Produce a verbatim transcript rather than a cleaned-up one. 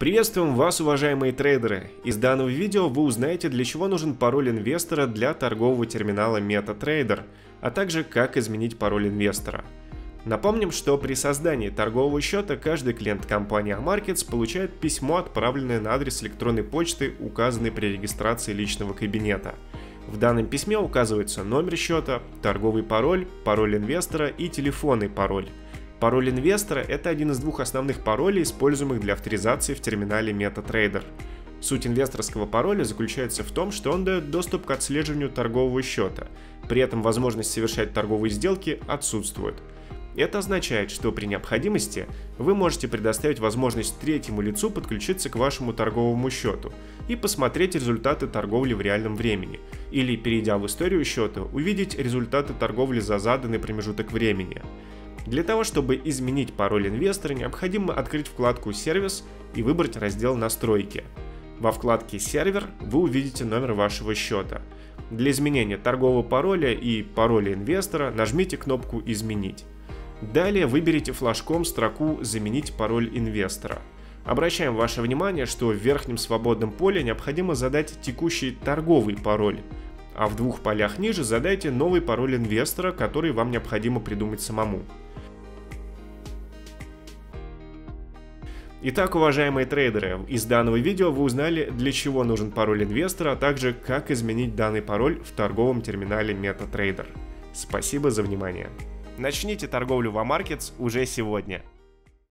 Приветствуем вас, уважаемые трейдеры! Из данного видео вы узнаете, для чего нужен пароль инвестора для торгового терминала MetaTrader, а также как изменить пароль инвестора. Напомним, что при создании торгового счета каждый клиент компании AMarkets получает письмо, отправленное на адрес электронной почты, указанный при регистрации личного кабинета. В данном письме указывается номер счета, торговый пароль, пароль инвестора и телефонный пароль. Пароль инвестора – это один из двух основных паролей, используемых для авторизации в терминале MetaTrader. Суть инвесторского пароля заключается в том, что он дает доступ к отслеживанию торгового счета, при этом возможность совершать торговые сделки отсутствует. Это означает, что при необходимости вы можете предоставить возможность третьему лицу подключиться к вашему торговому счету и посмотреть результаты торговли в реальном времени, или, перейдя в историю счета, увидеть результаты торговли за заданный промежуток времени. Для того, чтобы изменить пароль инвестора, необходимо открыть вкладку «Сервис» и выбрать раздел «Настройки». Во вкладке «Сервер» вы увидите номер вашего счета. Для изменения торгового пароля и пароля инвестора нажмите кнопку «Изменить». Далее выберите флажком строку «Заменить пароль инвестора». Обращаем ваше внимание, что в верхнем свободном поле необходимо задать текущий торговый пароль, а в двух полях ниже задайте новый пароль инвестора, который вам необходимо придумать самому. Итак, уважаемые трейдеры, из данного видео вы узнали, для чего нужен пароль инвестора, а также как изменить данный пароль в торговом терминале MetaTrader. Спасибо за внимание. Начните торговлю в AMarkets уже сегодня.